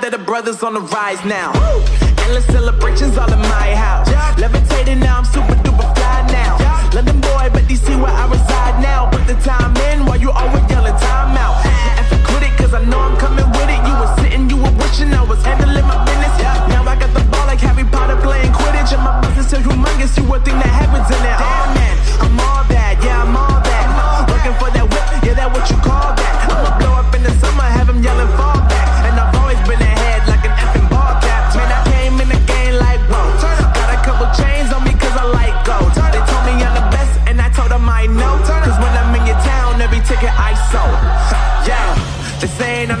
proud that the brothers on the rise now. Woo! Endless celebrations all in my house. Yeah. Levitating now, I'm super duper fly now. Yeah. London boy, but DC where I reside now. Put the time in while you always yelling time out. And for critic, cause I know I'm coming with it. You were sitting, you were wishing I was handling my business. Yeah. Now I got the ball like Harry Potter playing Quidditch. And my business is humongous, you would think that happens in it. Damn man, I'm all that, yeah, I'm all that. Looking for that whip, yeah, that what you call that. I'ma blow up in the summer, have him yelling fall back. And I've always been ahead like an effing ball cap. Man, I came in the game like, whoa. Got a couple chains on me cause I like gold. They told me I'm the best and I told them I know. Cause when I'm in your town, every ticket I sold. Yeah, they saying I'm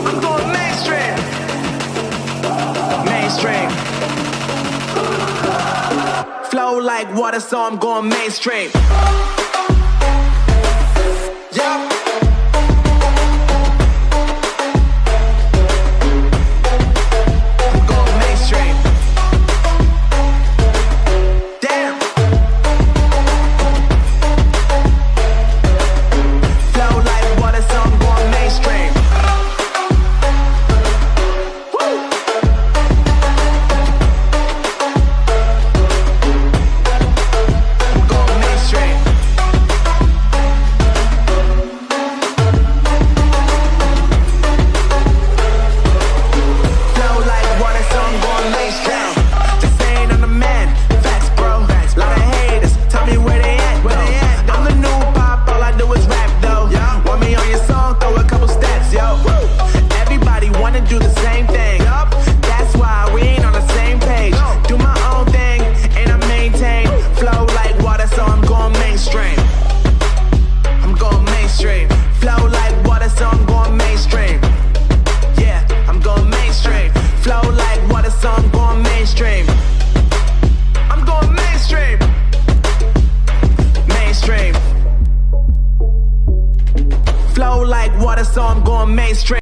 I'm going mainstream. Mainstream. Flow like water, so I'm going mainstream. Yeah. Mainstream.